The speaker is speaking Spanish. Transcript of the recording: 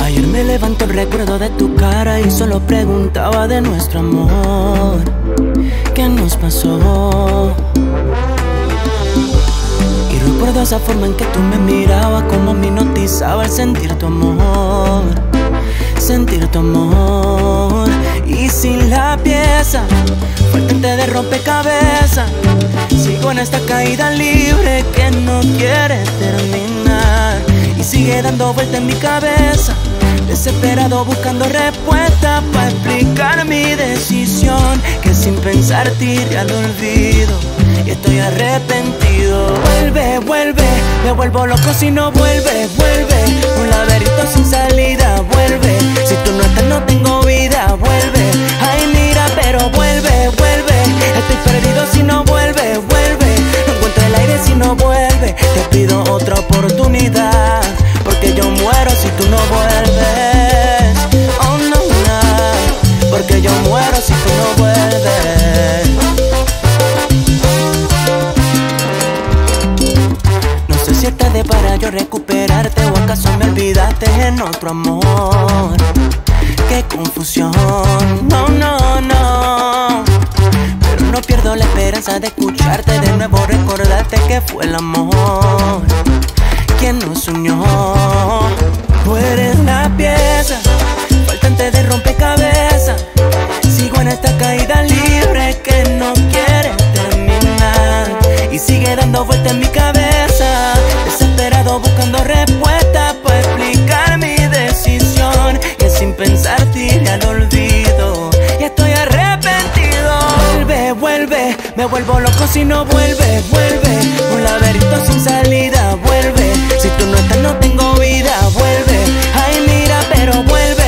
Ayer me levantó el recuerdo de tu cara y solo preguntaba de nuestro amor. ¿Qué nos pasó? Y recuerdo esa forma en que tú me mirabas, como me hipnotizaba al sentir tu amor. Sentir tu amor. Y sin la pieza faltante de rompecabezas, sigo en esta caída libre que no quiere terminar. Y sigue dando vuelta en mi cabeza, desesperado buscando respuesta para explicar mi decisión, que sin pensar tiré al olvido y estoy arrepentido. Vuelve, vuelve, me vuelvo loco si no vuelves. Vuelve, un laberinto sin salida. Vuelve, si tú no estás no tengo vida. Vuelve, ay mira pero vuelve, vuelve. Estoy perdido si no vuelve, vuelve. No encuentro el aire si no vuelve. Te pido otra oportunidad, porque yo muero si tú no vuelves. Oh no, no, porque yo muero si tú no vuelves. Para yo recuperarte, o acaso me olvidaste en otro amor. Qué confusión, no, no, no. Pero no pierdo la esperanza de escucharte de nuevo, recordarte que fue el amor quien nos unió. Tú eres la pieza faltante de rompecabezas, sigo en esta caída libre que no quiere terminar. Y sigue dando vueltas en mi cabeza, desesperado buscando respuestas para explicar mi decisión, que sin pensar tiré al olvido y estoy arrepentido. Vuelve, vuelve, me vuelvo loco si no vuelves. Vuelve, un laberinto sin salida. Vuelve, si tú no estás no tengo vida. Vuelve, ay mira pero vuelve.